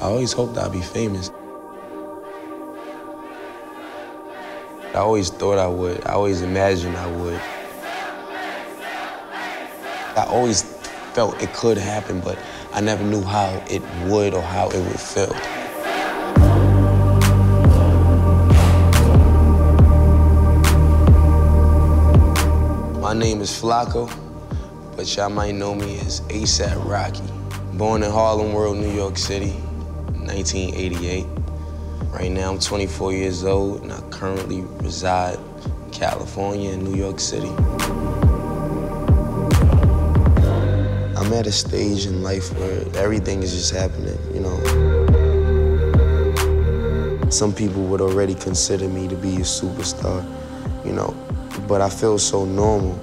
I always hoped I'd be famous. I always thought I would. I always imagined I would. I always felt it could happen, but I never knew how it would or how it would feel. My name is Flaco, but y'all might know me as A$AP Rocky. Born in Harlem World, New York City, 1988. Right now, I'm 24 years old, and I currently reside in California and New York City. I'm at a stage in life where everything is just happening, you know. Some people would already consider me to be a superstar, you know, but I feel so normal.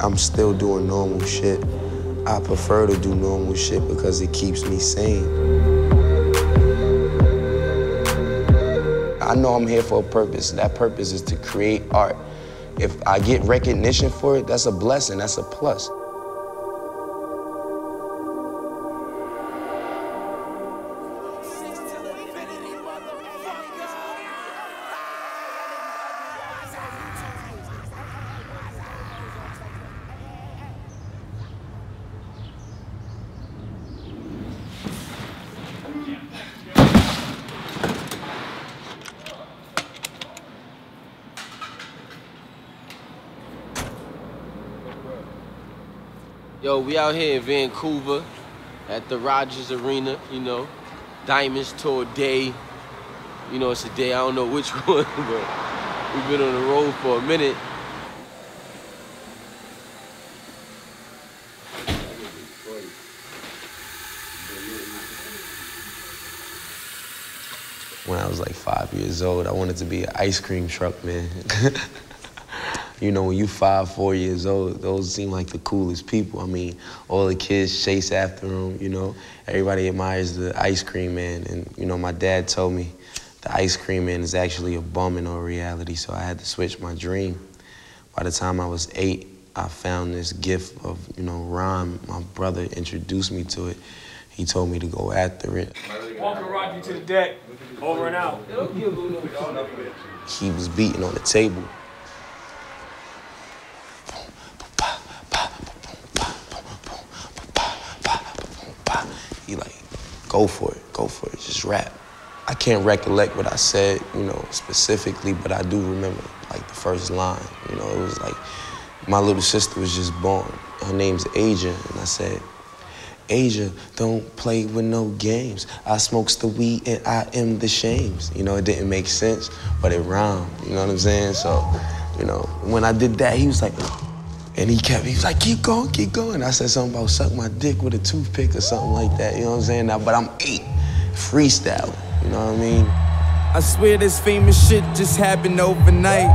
I'm still doing normal shit. I prefer to do normal shit because it keeps me sane. I know I'm here for a purpose. That purpose is to create art. If I get recognition for it, that's a blessing, that's a plus. Yo, we out here in Vancouver at the Rogers Arena, you know, Diamonds Tour day. You know, it's a day, I don't know which one, but we've been on the road for a minute. When I was like 5 years old, I wanted to be an ice cream truck man. You know, when you 4 years old, those seem like the coolest people. I mean, all the kids chase after them, you know. Everybody admires the ice cream man. And, you know, my dad told me the ice cream man is actually a bum in all reality, so I had to switch my dream. By the time I was 8, I found this gift of, you know, rhyme. My brother introduced me to it. He told me to go after it. Walker rocked you to the deck, over and out. He was beating on the table. He like, go for it, just rap. I can't recollect what I said, you know, specifically, but I do remember, like, the first line. You know, it was like, my little sister was just born. Her name's Asia, and I said, Asia, don't play with no games. I smokes the weed and I am the shames. You know, it didn't make sense, but it rhymed, you know what I'm saying? So, you know, when I did that, he was like, and he was like, keep going, keep going. I said something about suck my dick with a toothpick or something like that, you know what I'm saying? Now, but I'm 8, freestyle, you know what I mean? I swear this famous shit just happened overnight.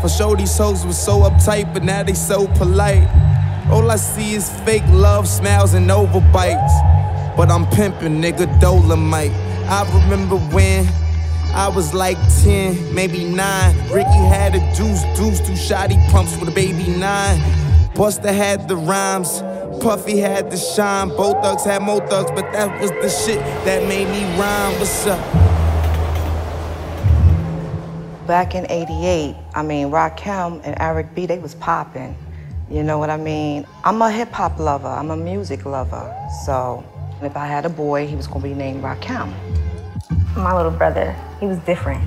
For sure these hoes was so uptight, but now they so polite. All I see is fake love, smiles, and overbites. But I'm pimping, nigga, Dolomite. I remember when I was like 10, maybe 9. Ricky had a deuce, two shoddy pumps with a baby 9. Busta had the rhymes, Puffy had the shine. Both thugs had more thugs, but that was the shit that made me rhyme. What's up? Back in 88, I mean, Rakim and Eric B, they was popping. You know what I mean? I'm a hip-hop lover, I'm a music lover. So if I had a boy, he was gonna be named Rakim. My little brother, he was different.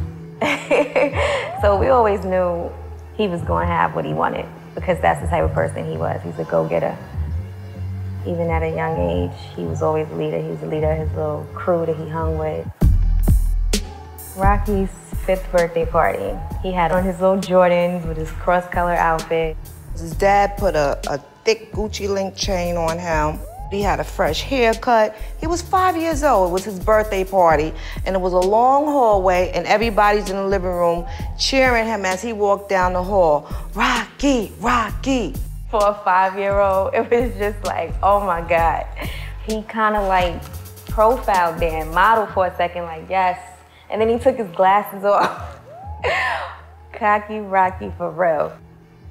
So we always knew he was going to have what he wanted because that's the type of person he was. He's a go-getter. Even at a young age, he was always a leader. He was a leader of his little crew that he hung with. Rocky's 5th birthday party, he had on his little Jordans with his cross-color outfit. His dad put a thick Gucci link chain on him. He had a fresh haircut. He was 5 years old. It was his birthday party, and it was a long hallway, and everybody's in the living room cheering him as he walked down the hall. Rocky, Rocky. For a 5-year-old, it was just like, oh my God. He kind of like profiled there and modeled for a second, like, yes. And then he took his glasses off. Cocky Rocky for real.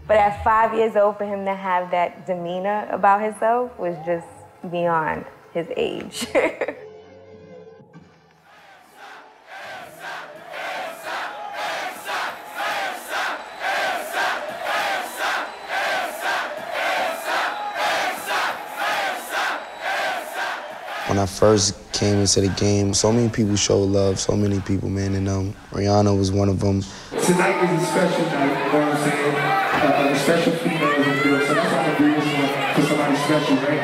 But at 5 years old, for him to have that demeanor about himself was just beyond his age. When I first came into the game, so many people showed love, so many people, man, and Rihanna was one of them. Tonight is a special night, you know what I'm saying? A special female is good, so I'm trying to do this one for somebody special, right?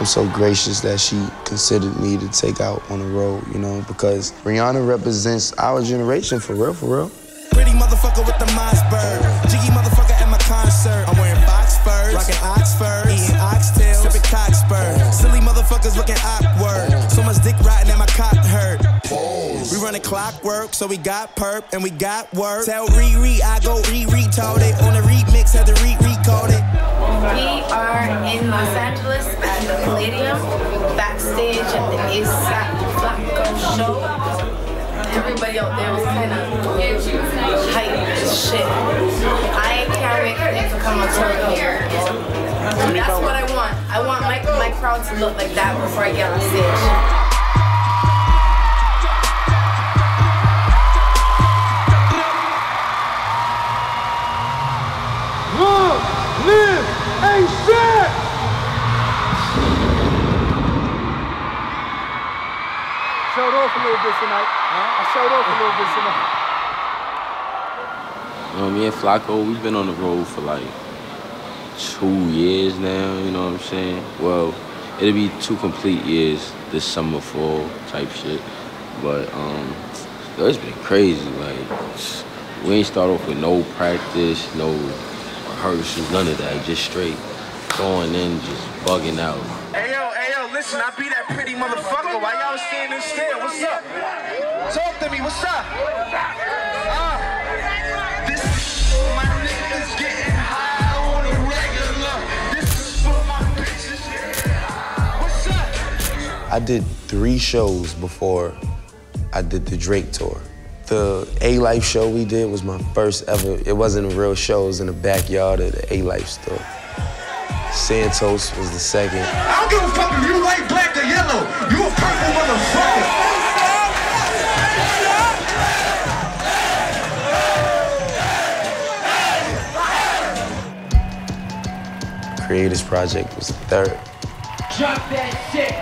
I'm so gracious that she considered me to take out on the road, you know, because Rihanna represents our generation, for real, for real. Pretty motherfucker with the Mossberg, jiggy motherfucker at my concert. I'm wearing Boxford, rocking Oxford, eating oxtails, sipping Cockspur. Silly motherfuckers looking awkward. So much dick riding and my cock hurt. We running clockwork, so we got perp and we got work. Tell Riri I go re-retarded on the remix, had to re-record it. We are in Los Angeles at the Palladium, backstage at the A$AP Rocky show. Everybody out there was kind of hype as shit. I can't wait for them to come on tour here. That's what I want. I want my crowd to look like that before I get on stage. Love, live, ain't shit! Showed off a little bit tonight. I showed off a little bit tonight. You know, me and Flaco, we've been on the road for like 2 years now, you know what I'm saying? Well, it'll be 2 complete years this summer, fall type shit. But it's been crazy. Like, we ain't start off with no practice, no rehearsals, none of that. Just straight going in, just bugging out. Listen, I be that pretty motherfucker. Why y'all standing still? What's up? Talk to me. What's up? This is for my niggas getting high on the regular. This is for my bitches. What's up? I did 3 shows before I did the Drake tour. The A-Life show we did was my first ever. It wasn't a real show. It was in the backyard of the A-Life store. Santos was the second. I don't give a fuck if you white, black, or yellow. You a purple motherfucker. Creators Project was the third. Drop that shit.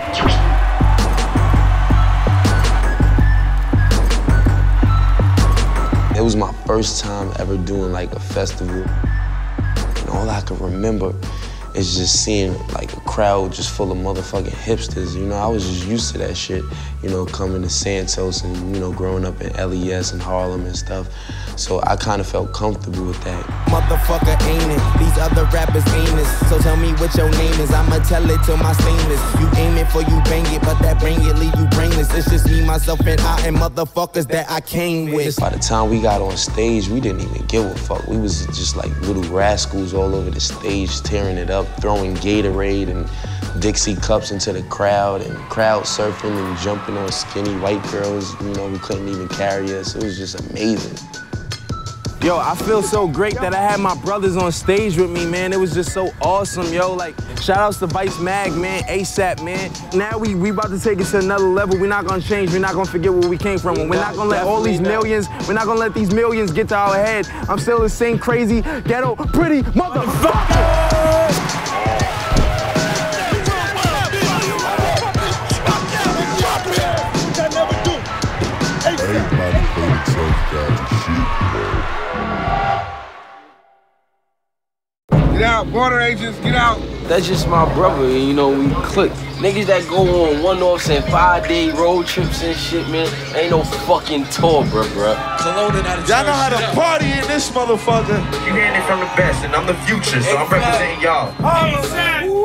It was my first time ever doing like a festival. And all I could remember is just seeing like a crowd just full of motherfucking hipsters, you know? I was just used to that shit, you know, coming to Santos and, you know, growing up in LES and Harlem and stuff. So I kind of felt comfortable with that. Motherfucker ain't it, these other rappers ain't it. So tell me what your name is, I'ma tell it till my stainless. You aim it for you bang it, but that bang it leave you brainless. It's just me, myself, and I and motherfuckers that I came with. By the time we got on stage, we didn't even give a fuck. We was just like little rascals all over the stage, tearing it up, throwing Gatorade and Dixie cups into the crowd and crowd surfing and jumping on skinny white girls, you know, who couldn't even carry us. It was just amazing. Yo, I feel so great that I had my brothers on stage with me, man. It was just so awesome, yo. Like, shout outs to Vice Mag, man, ASAP, man. Now we about to take it to another level. We're not gonna change, we're not gonna forget where we came from. We're not gonna let all these millions, we're not gonna let these millions get to our head. I'm still the same crazy, ghetto, pretty motherfucker! Everybody put itself down to shoot. Get out, border agents, get out. That's just my brother, and you know, we clicked. Niggas that go on one-offs and 5-day road trips and shit, man, ain't no fucking tour, bruh. Y'all know how to party in this motherfucker. You hearing it from the best, and I'm the future, so I'm representing y'all.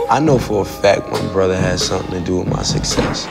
I know for a fact my brother has something to do with my success.